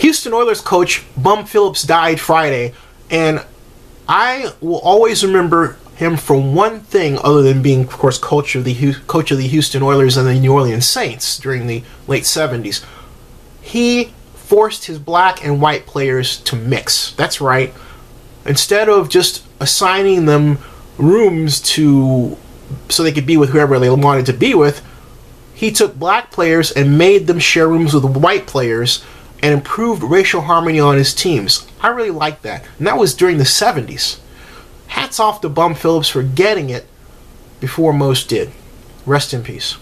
Houston Oilers coach Bum Phillips died Friday, and I will always remember him for one thing other than being, of course, coach of the Houston Oilers and the New Orleans Saints during the late 70s. He forced his black and white players to mix. That's right. Instead of just assigning them rooms to so they could be with whoever they wanted to be with, he took black players and made them share rooms with white players and improved racial harmony on his teams. I really like that. And that was during the 70s. Hats off to Bum Phillips for getting it before most did. Rest in peace.